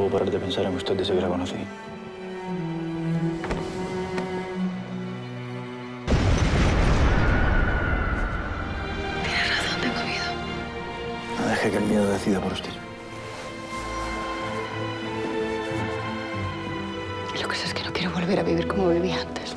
puedo parar de pensar en usted desde que la conocí. Tienes razón, tengo miedo. No deje que el miedo decida por usted. Lo que sé es que no quiero volver a vivir como viví antes.